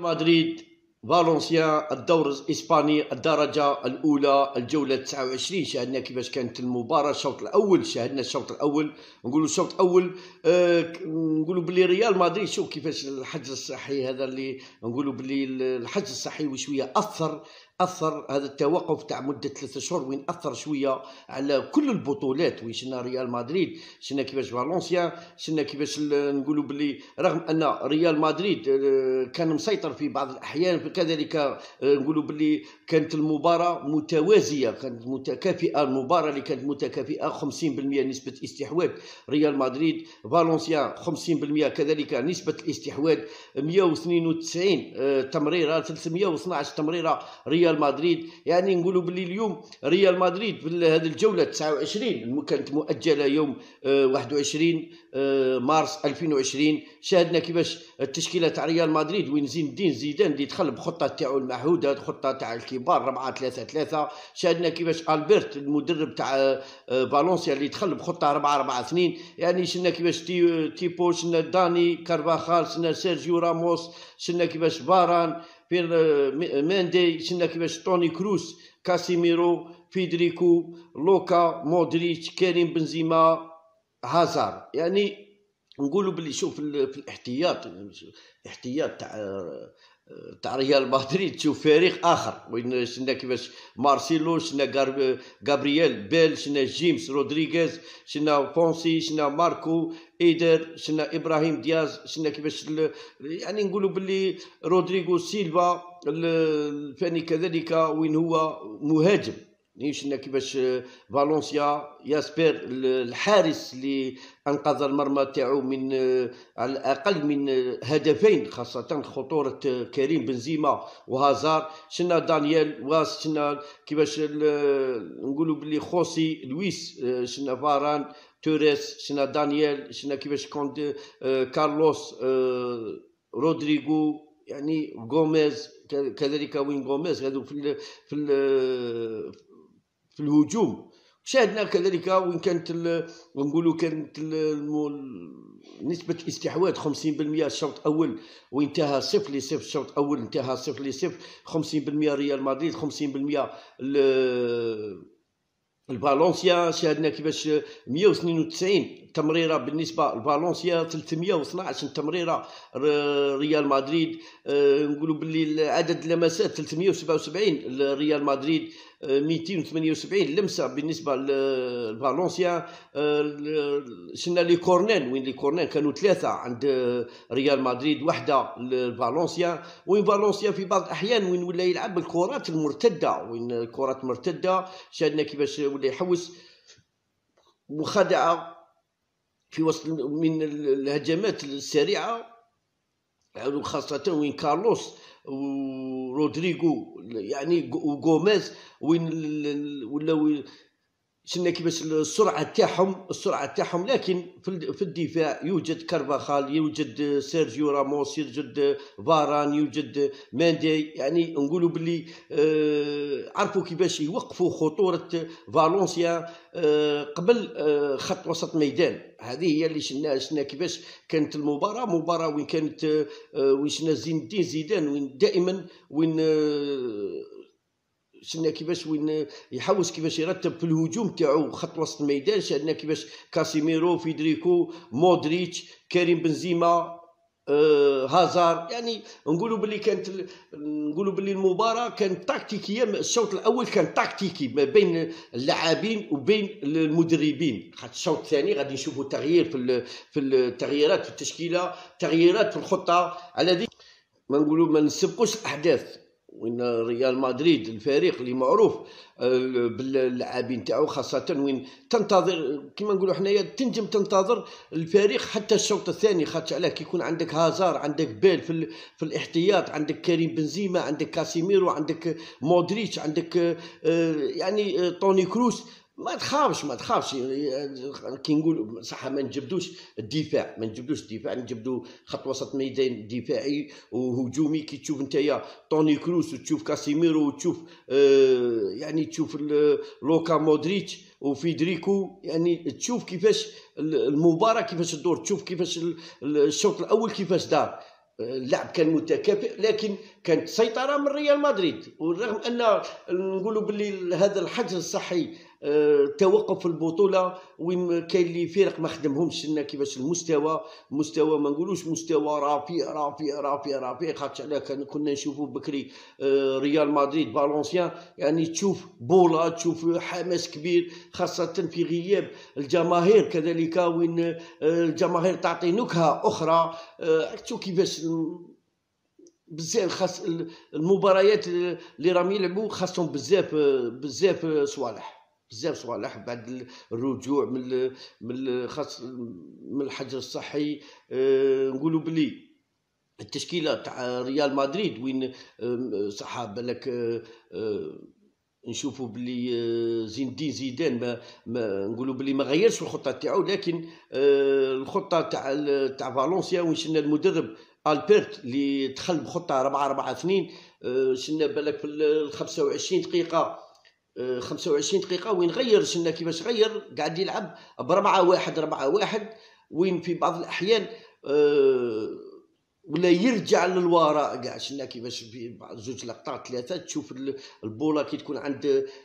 مدريد فالنسيا الدوري الاسباني الدرجه الاولى الجوله 29 شاهدنا كيفاش كانت المباراه. الشوط الاول شاهدنا الشوط الاول نقولوا الشوط الاول نقولوا بلي ريال مدريد شوف كيفاش الحجز الصحي هذا اللي نقولوا بلي الحجز الصحي وشويه اثر هذا التوقف تاع مده 3 اشهر وين اثر شويه على كل البطولات. وين شفنا ريال مدريد شفنا كيفاش فالنسيا شفنا كيفاش نقولوا بلي رغم ان ريال مدريد كان مسيطر في بعض الاحيان كذلك نقولوا بلي كانت المباراه متوازيه كانت متكافئه. المباراه اللي كانت متكافئه 50% نسبه استحواذ ريال مدريد فالنسيا 50% كذلك نسبه الاستحواذ 192 تمريره 312 تمريره ريال مدريد. يعني نقولوا باللي اليوم ريال مدريد في هذه الجوله 29 كانت مؤجله يوم 21 مارس 2020 شاهدنا كيفاش التشكيله تاع ريال مدريد وين زين الدين زيدان اللي دخل بخطه تاعو المعهوده الخطه تاع الكبار 4-3-3. شاهدنا كيفاش البرت المدرب تاع فالنسيا اللي دخل بخطه 4-4-2. يعني شفنا كيفاش تيبو شفنا داني كارفاخال شفنا سيرجيو راموس شفنا كيفاش باران فير ماندي شفنا كيفاش توني كروس كاسيميرو فيدريكو لوكا مودريتش كريم بنزيما هازارد. يعني نقولوا باللي شوف في الاحتياط تاع ريال مدريد تشوف فريق اخر. وين شفنا كيفاش مارسيلو شفنا غابرييل بيل شفنا جيمس رودريغيز شفنا فونسي شفنا ماركو ايدر شفنا ابراهيم دياز شفنا كيفاش يعني نقولوا باللي رودريغو سيلفا الفاني كذلك وين هو مهاجم. شفنا كيفاش فالنسيا ياسبر الحارس اللي انقذ المرمى تاعو من على الاقل من هدفين خاصه خطوره كريم بنزيما وهازار. شفنا دانيال واس شفنا كيفاش نقولوا باللي خوسي لويس شفنا فاران توريس شفنا دانيال شفنا كيفاش كوند كارلوس رودريغو يعني غوميز كذلك وين غوميز هذو في الهجوم. شاهدنا كذلك وين كانت نقولوا كانت نسبة الاستحواذ 50% الشوط الأول وانتهى 0-0 الشوط الأول انتهى 0-0 50% ريال مدريد 50% الفالنسيا. شاهدنا كيفاش 192 تمريره بالنسبه لفالنسيا 312 تمريره ريال مدريد. نقولوا باللي عدد اللمسات 377 ريال مدريد 278 لمسه بالنسبه لفالنسيا. شفنا لي كورنين وين لي كورنين كانوا 3 عند ريال مدريد 1 لفالنسيا. وين فالنسيا في بعض الاحيان وين ولا يلعب الكرات المرتده وين الكرات المرتده شاهدنا كيفاش ولا يحوس مخادعه في وسط من الهجمات السريعه خاصه وين كارلوس ورودريغو يعني وغوميز وين ولاو شفنا كيفاش السرعه تاعهم. لكن في الدفاع يوجد كارفاخال يوجد سيرجيو راموس يوجد فاران يوجد ماندي. يعني نقولوا باللي عرفوا كيفاش يوقفوا خطوره فالنسيا قبل خط وسط ميدان. هذه هي اللي شفنا كيفاش كانت المباراه مباراه وين كانت وين شفنا زين الدين زيدان وين دائما وين شفنا كيفاش وين يحوس كيفاش يرتب في الهجوم تاعو خط وسط الميدان. شفنا كيفاش كاسيميرو فيدريكو مودريتش كريم بنزيما هازارد. يعني نقولوا باللي كانت نقولوا باللي المباراه كانت تكتيكيه. الشوط الاول كان تكتيكي ما بين اللاعبين وبين المدربين. الشوط الثاني غادي نشوفوا تغيير في التغييرات في التشكيله تغييرات في الخطه على ذي ما نقولوا ما نسبقوش الاحداث. وين ريال مدريد الفريق اللي معروف باللاعبين تاعو خاصه وين تنتظر كما نقولوا حنايا تنجم تنتظر الفريق حتى الشوط الثاني. خاطر علاه كيكون عندك هازار عندك بيل في الاحتياط عندك كريم بنزيما عندك كاسيميرو عندك مودريتش عندك يعني توني كروس ما تخافش كي نقول صح ما نجبدوش الدفاع نجبدو خط وسط ميدان دفاعي وهجومي. كي تشوف نتايا توني كروس وتشوف كاسيميرو وتشوف يعني تشوف لوكا مودريتش وفيدريكو يعني تشوف كيفاش المباراة كيفاش تدور تشوف كيفاش الشوط الأول كيفاش دار. اللعب كان متكافئ، لكن كانت سيطرة من ريال مدريد. والرغم أن نقولوا باللي هذا الحجر الصحي توقف البطولة، وين كاين اللي فرق ما خدمهمش لنا كيفاش المستوى، مستوى ما نقولوش مستوى رافي، خاطش علاه كنا نشوفوا بكري ريال مدريد فالنسيا، يعني تشوف بولا، تشوف حماس كبير، خاصة في غياب الجماهير كذلك، وين الجماهير تعطي نكهة أخرى. عرفتوا كيفاش بزاف خاص المباريات اللي راهم يلعبوا، خاصهم بزاف صوالح بعد الرجوع من خاص من الحجر الصحي. نقولوا بلي التشكيله تاع ريال مدريد وين صحاب لك نشوفوا بلي زين زيدان ما نقولوا بلي ما غيرش الخطه تاعو، لكن الخطه تاع فالنسيا وين شفنا المدرب البرت اللي دخل بخطه 4-4-2. شفنا بالك في ال 25 دقيقه وين غير، شفنا كيفاش غير قاعد يلعب ب 4-1 وين في بعض الاحيان ولا يرجع للوراء كاع. شفنا كيفاش في زوج لقطات ثلاثه تشوف البوله كي تكون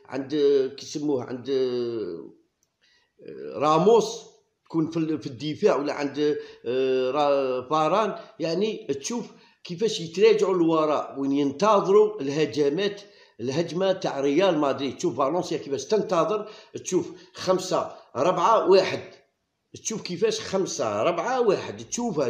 عند كيسموه عند راموس، تكون في الدفاع ولا عند فاران، يعني تشوف كيفاش يتراجعوا للوراء وين ينتظروا الهجمه تاع ريال مدريد. تشوف فالنسيا كيفاش تنتظر، تشوف 5-4-1، تشوف كيفاش 5-4-1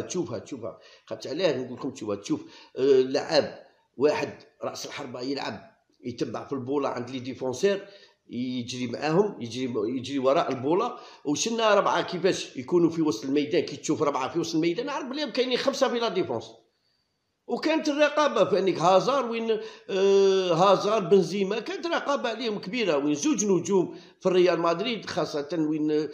تشوفها خاطش علاه نقول لكم تشوف لعاب واحد راس الحربه يلعب يتبع في البوله عند لي ديفونسير، يجري معاهم يجري وراء البوله. وشنا 4 كيفاش يكونوا في وسط الميدان، كي تشوف 4 في وسط الميدان عارف بلي كاينين 5 في لا ديفونس. وكانت الرقابه في انك هازار وين هازار بنزيما، كانت رقابه عليهم كبيره، وين زوج نجوم في ريال مدريد خاصه، وين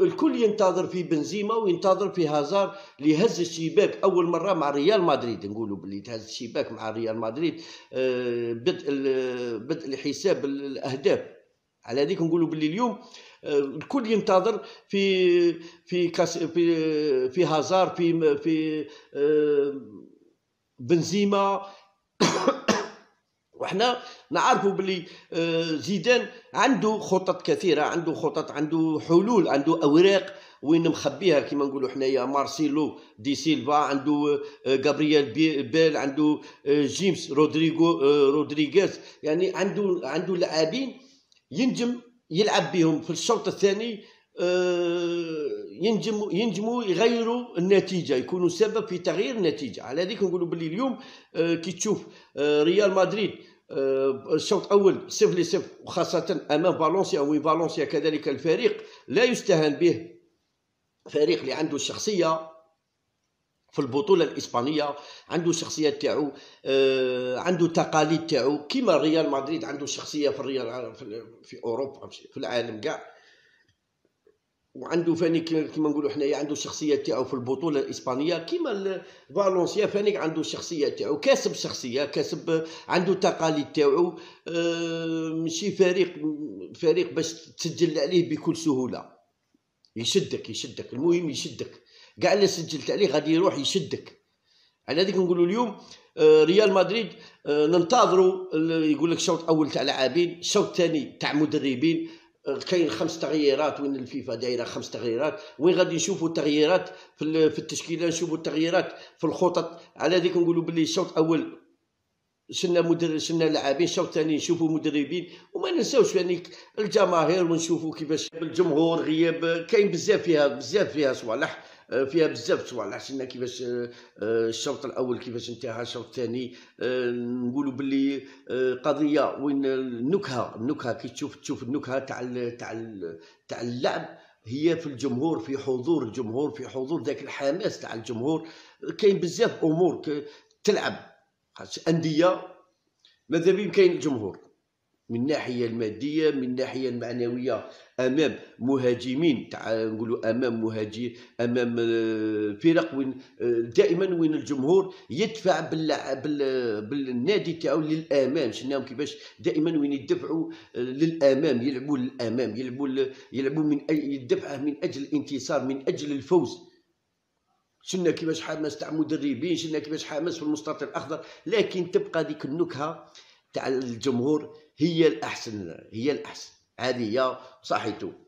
الكل ينتظر في بنزيما وينتظر في هازار اللي هز الشباك اول مره مع ريال مدريد. نقولوا باللي تهز الشباك مع ريال مدريد بدء الحساب الاهداف على هذيك. نقولوا باللي اليوم الكل ينتظر في هازار في بنزيما. وحنا نعرفوا بلي زيدان عنده خطط كثيره، عنده حلول، عنده اوراق وين مخبيها كيما نقولوا حنايا. مارسيلو دي سيلفا عنده، غابرييل بيل عنده، جيمس رودريغيز، يعني عنده لاعبين ينجم يلعب بهم في الشوط الثاني، ينجموا يغيروا النتيجه، يكونوا سبب في تغيير النتيجه. على هذيك نقولوا باللي اليوم كي تشوف ريال مدريد الشوط الاول 0-0 وخاصه امام فالنسيا، وفالنسيا كذلك الفريق لا يستهان به، فريق اللي عنده الشخصيه في البطوله الاسبانيه، عنده الشخصيه تاعو، عنده التقاليد تاعو كيما ريال مدريد عنده شخصيه في الريال في اوروبا في العالم كاع، وعنده فاني كيما نقولوا حنايا عنده الشخصيه تاعو في البطوله الاسبانيه كيما فالنسيا. فاني عنده الشخصيه تاعو، كاسب شخصيه، كاسب عنده التقاليد تاعو، ماشي فريق باش تسجل عليه بكل سهوله، يشدك المهم يشدك كاع اللي سجلت عليه غادي يروح يشدك. على هذيك نقولوا اليوم ريال مدريد ننتظروا يقول لك الشوط الاول تاع لاعبين، الشوط الثاني تاع مدربين، كاين 5 تغييرات وين الفيفا دايره 5 تغييرات، وين غادي نشوفوا التغييرات في التشكيله، نشوفوا التغييرات في الخطط. على هذيك نقولوا باللي الشوط الاول شلنا لاعبين، الشوط الثاني نشوفوا مدربين، وما ننساوش يعني الجماهير، ونشوفوا كيفاش الجمهور غياب كاين بزاف فيها صوالح. شفنا كيفاش الشوط الاول كيفاش انتهى، الشوط الثاني نقولوا باللي قضيه وين النكهه كي تشوف النكهه تاع اللعب هي في الجمهور، في حضور الجمهور، في حضور ذاك الحماس تاع الجمهور. كاين بزاف امور تلعب انديه ماذا بهم، كاين الجمهور من الناحيه الماديه، من الناحيه المعنويه، امام مهاجمين تاع نقولوا امام فرق وين دائما وين الجمهور يدفع بالنادي تاعو للامام. شفناهم كيفاش دائما وين يدفعوا للامام، يلعبوا للامام، يلعبوا من يدفعه من اجل الانتصار، من اجل الفوز. شلنا كيفاش حماس تاع مدربين، شلنا كيفاش حماس في المستطيل الاخضر، لكن تبقى ديك النكهه تاع الجمهور هي الاحسن، هي الاحسن عاديه وصحيته.